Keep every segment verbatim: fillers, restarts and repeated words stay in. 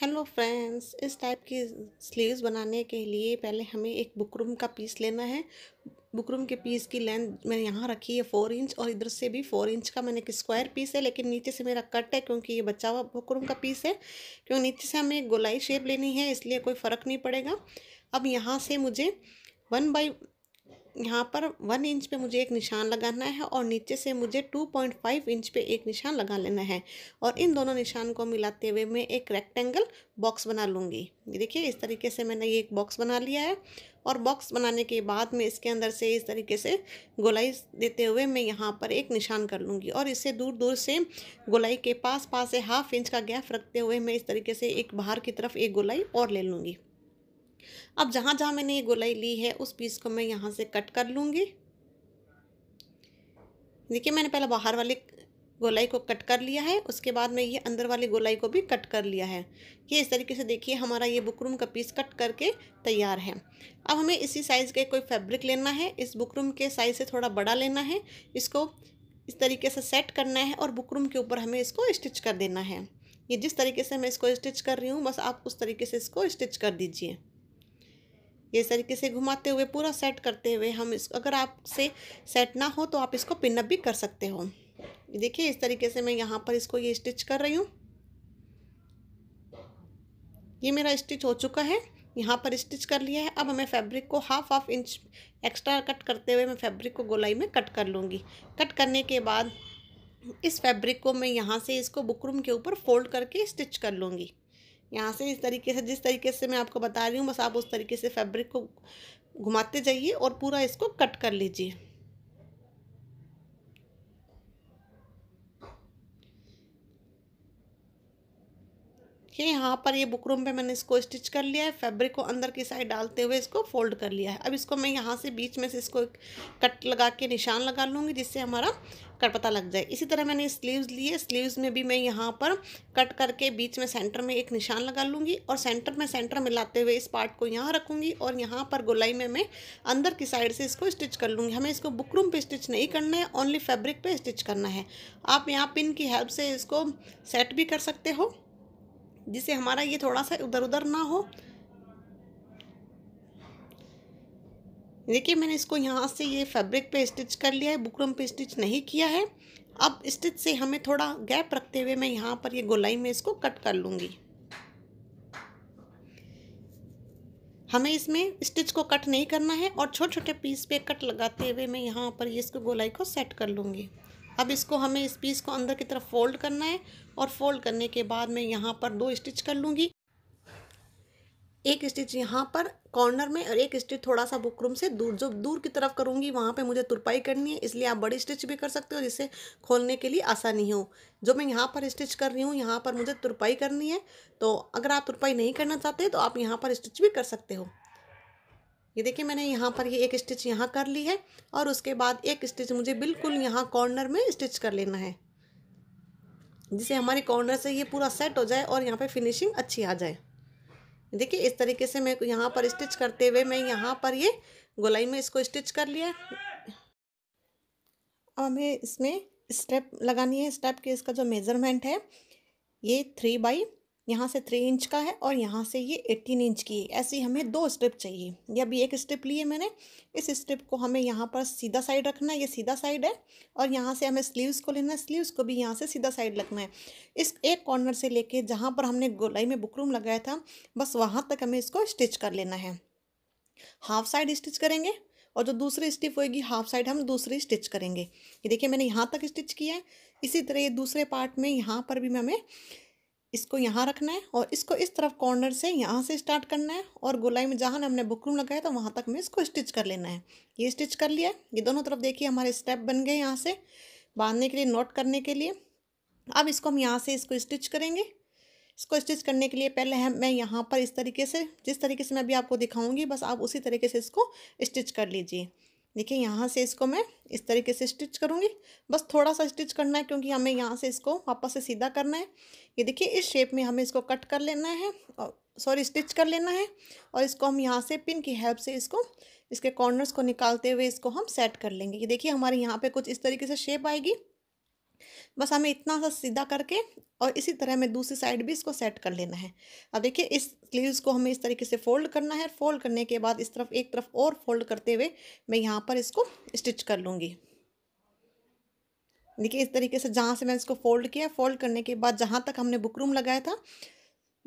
Hello friends, इस type की sleeves बनाने के लिए पहले हमें एक बुकरम का पीस लेना है। बुकरम के पीस की लेंथ मैंने यहाँ रखी है फोर इंच और इधर से भी फोर इंच का मैंने एक स्क्वायर पीस है, लेकिन नीचे से मेरा कट है क्योंकि ये बचा हुआ बुकरम का पीस है। क्यों नीचे से हमें गोलाई शेप लेनी है इसलिए कोई फ़र्क नहीं पड़ेगा। अब यहाँ से मुझे वन बाई यहाँ पर वन इंच पे मुझे एक निशान लगाना है और नीचे से मुझे टू पॉइंट फाइव इंच पे एक निशान लगा लेना है और इन दोनों निशान को मिलाते हुए मैं एक रेक्टेंगल बॉक्स बना लूँगी। देखिए इस तरीके से मैंने ये एक बॉक्स बना लिया है और बॉक्स बनाने के बाद में इसके अंदर से इस तरीके से गोलाई देते हुए मैं यहाँ पर एक निशान कर लूँगी और इससे दूर दूर से गोलाई के पास पास से हाफ इंच का गैप रखते हुए मैं इस तरीके से एक बाहर की तरफ एक गोलाई और ले लूँगी। अब जहाँ जहाँ मैंने ये गोलाई ली है उस पीस को मैं यहाँ से कट कर लूँगी। देखिए मैंने पहले बाहर वाले गोलाई को कट कर लिया है, उसके बाद मैं ये अंदर वाली गोलाई को भी कट कर लिया है। ये इस तरीके से देखिए हमारा ये बुकरम का पीस कट करके तैयार है। अब हमें इसी साइज़ का कोई फैब्रिक लेना है, इस बुकरम के साइज़ से थोड़ा बड़ा लेना है, इसको इस तरीके से सेट करना है और बुकरम के ऊपर हमें इसको स्टिच कर देना है। ये जिस तरीके से मैं इसको स्टिच कर रही हूँ बस आप उस तरीके से इसको स्टिच कर दीजिए। इस तरीके से घुमाते हुए पूरा सेट करते हुए हम इसको, अगर आपसे सेट ना हो तो आप इसको पिनअप भी कर सकते हो। देखिए इस तरीके से मैं यहाँ पर इसको ये स्टिच कर रही हूँ। ये मेरा स्टिच हो चुका है, यहाँ पर स्टिच कर लिया है। अब हमें फैब्रिक को half half inch extra cut करते हुए मैं फैब्रिक को गोलाई में कट कर लूँगी। कट करने के बाद इस फैब्रिक को मैं यहाँ से इसको बुकरम के ऊपर फोल्ड करके स्टिच कर लूँगी। यहाँ से इस तरीके से, जिस तरीके से मैं आपको बता रही हूँ बस आप उस तरीके से फैब्रिक को घुमाते जाइए और पूरा इसको कट कर लीजिए। ये यहाँ पर ये बुकरम पे मैंने इसको स्टिच कर लिया है, फैब्रिक को अंदर की साइड डालते हुए इसको फोल्ड कर लिया है। अब इसको मैं यहाँ से बीच में से इसको कट लगा के निशान लगा लूँगी जिससे हमारा कट पता लग जाए। इसी तरह मैंने स्लीव्स लिए, स्लीव्स में भी मैं यहाँ पर कट करके बीच में सेंटर में एक निशान लगा लूँगी और सेंटर में सेंटर मिलाते हुए इस पार्ट को यहाँ रखूँगी और यहाँ पर गोलाई में मैं अंदर की साइड से इसको स्टिच कर लूँगी। हमें इसको बुकरम पे स्टिच नहीं करना है, ओनली फैब्रिक पे स्टिच करना है। आप यहाँ पिन की हेल्प से इसको सेट भी कर सकते हो जिससे हमारा ये थोड़ा सा उधर उधर ना हो। देखिए मैंने इसको यहाँ से ये फैब्रिक पे स्टिच कर लिया है, बुकरम पे स्टिच नहीं किया है। अब स्टिच से हमें थोड़ा गैप रखते हुए मैं यहाँ पर ये गोलाई में इसको कट कर लूँगी। हमें इसमें स्टिच को कट नहीं करना है और छोटे छोटे पीस पे कट लगाते हुए मैं यहाँ पर ये इसको गोलाई को सेट कर लूँगी। अब इसको हमें इस पीस को अंदर की तरफ फोल्ड करना है और फोल्ड करने के बाद मैं यहाँ पर दो स्टिच कर लूँगी, एक स्टिच यहाँ पर कॉर्नर में और एक स्टिच थोड़ा सा बुकरम से दूर, जो दूर की तरफ करूँगी वहाँ पे मुझे तुरपाई करनी है, इसलिए आप बड़ी स्टिच भी कर सकते हो जिससे खोलने के लिए आसानी हो। जो मैं यहाँ पर स्टिच कर रही हूँ यहाँ पर मुझे तुरपाई करनी है, तो अगर आप तुरपाई नहीं करना चाहते तो आप यहाँ पर स्टिच भी कर सकते हो। ये देखिए मैंने यहाँ पर ये एक स्टिच यहाँ कर ली है और उसके बाद एक स्टिच मुझे बिल्कुल यहाँ कॉर्नर में स्टिच कर लेना है जिससे हमारे कॉर्नर से ये पूरा सेट हो जाए और यहाँ पे फिनिशिंग अच्छी आ जाए। देखिए इस तरीके से मैं यहाँ पर स्टिच करते हुए मैं यहाँ पर ये गोलाई में इसको स्टिच कर लिया। अब हमें इसमें स्टेप लगानी है। स्टेप के इसका जो मेजरमेंट है ये थ्री बाई यहाँ से थ्री इंच का है और यहाँ से ये एटीन इंच की है। ऐसी हमें दो स्ट्रिप चाहिए। ये अभी एक स्ट्रिप ली है मैंने, इस स्ट्रिप को हमें यहाँ पर सीधा साइड रखना है, ये सीधा साइड है और यहाँ से हमें स्लीव्स को लेना है, स्लीव्स को भी यहाँ से सीधा साइड रखना है। इस एक कॉर्नर से लेके जहाँ पर हमने गोलाई में बुकरम लगाया था बस वहाँ तक हमें इसको स्टिच कर लेना है। हाफ साइड स्टिच करेंगे और जो दूसरी स्टिप होगी हाफ साइड हम दूसरी स्टिच करेंगे। ये देखिए मैंने यहाँ तक स्टिच किया है। इसी तरह ये दूसरे पार्ट में यहाँ पर भी हमें इसको यहाँ रखना है और इसको इस तरफ कॉर्नर से यहाँ से स्टार्ट करना है और गोलाई में जहाँ हमने बुकरम लगाया था वहाँ तक में इसको स्टिच कर लेना है। ये स्टिच कर लिया, ये दोनों तरफ देखिए हमारे स्टेप बन गए यहाँ से बांधने के लिए, नॉट करने के लिए। अब इसको हम यहाँ से इसको स्टिच करेंगे। इसको स्टिच करने के लिए पहले हम मैं यहाँ पर इस तरीके से, जिस तरीके से मैं अभी आपको दिखाऊँगी बस आप उसी तरीके से इसको स्टिच कर लीजिए। देखिए यहाँ से इसको मैं इस तरीके से स्टिच करूँगी, बस थोड़ा सा स्टिच करना है क्योंकि हमें यहाँ से इसको वापस से सीधा करना है। ये देखिए इस शेप में हमें इसको कट कर लेना है और सॉरी स्टिच कर लेना है और इसको हम यहाँ से पिन की हेल्प से इसको इसके कॉर्नर्स को निकालते हुए इसको हम सेट कर लेंगे। ये देखिए हमारे यहाँ पे कुछ इस तरीके से शेप आएगी। बस हमें इतना सा सीधा करके और इसी तरह में दूसरी साइड भी इसको सेट कर लेना है। अब देखिए इस स्लीव्स को हमें इस तरीके से फोल्ड करना है। फोल्ड करने के बाद इस तरफ एक तरफ और फोल्ड करते हुए मैं यहाँ पर इसको स्टिच कर लूँगी। देखिए इस तरीके से जहाँ से मैंने इसको फोल्ड किया, फोल्ड करने के बाद जहाँ तक हमने बुकरूम लगाया था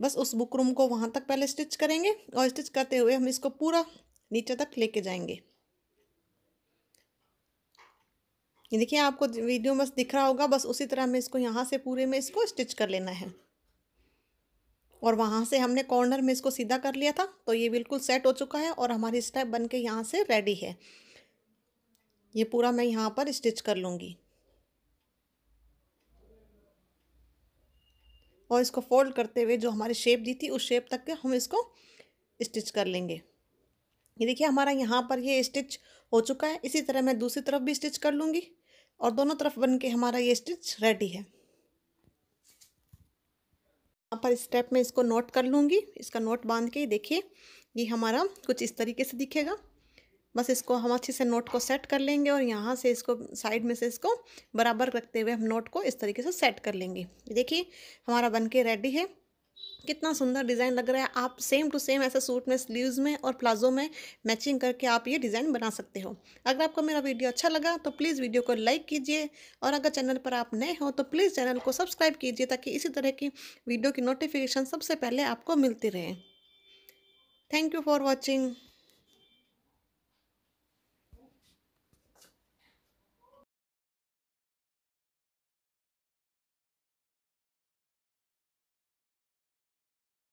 बस उस बुकरूम को वहाँ तक पहले स्टिच करेंगे और स्टिच करते हुए हम इसको पूरा नीचे तक लेके जाएंगे। ये देखिए आपको वीडियो में दिख रहा होगा, बस उसी तरह में इसको यहाँ से पूरे में इसको स्टिच कर लेना है। और वहाँ से हमने कॉर्नर में इसको सीधा कर लिया था तो ये बिल्कुल सेट हो चुका है और हमारी स्टेप बन के यहाँ से रेडी है। ये पूरा मैं यहाँ पर स्टिच कर लूँगी और इसको फोल्ड करते हुए जो हमारी शेप दी थी उस शेप तक के हम इसको स्टिच कर लेंगे। ये देखिए हमारा यहाँ पर ये स्टिच हो चुका है। इसी तरह मैं दूसरी तरफ भी स्टिच कर लूँगी और दोनों तरफ बन के हमारा ये स्टिच रेडी है। यहाँ पर स्टेप में इसको नोट कर लूँगी, इसका नोट बांध के देखिए ये हमारा कुछ इस तरीके से दिखेगा। बस इसको हम अच्छे से नोट को सेट कर लेंगे और यहाँ से इसको साइड में से इसको बराबर रखते हुए हम नोट को इस तरीके से सेट कर लेंगे। देखिए हमारा बन के रेडी है। कितना सुंदर डिज़ाइन लग रहा है। आप सेम टू सेम ऐसा सूट में, स्लीव्स में और प्लाजो में मैचिंग करके आप ये डिज़ाइन बना सकते हो। अगर आपको मेरा वीडियो अच्छा लगा तो प्लीज़ वीडियो को लाइक कीजिए और अगर चैनल पर आप नए हो तो प्लीज़ चैनल को सब्सक्राइब कीजिए ताकि इसी तरह की वीडियो की नोटिफिकेशन सबसे पहले आपको मिलती रहे। Thank you for watching.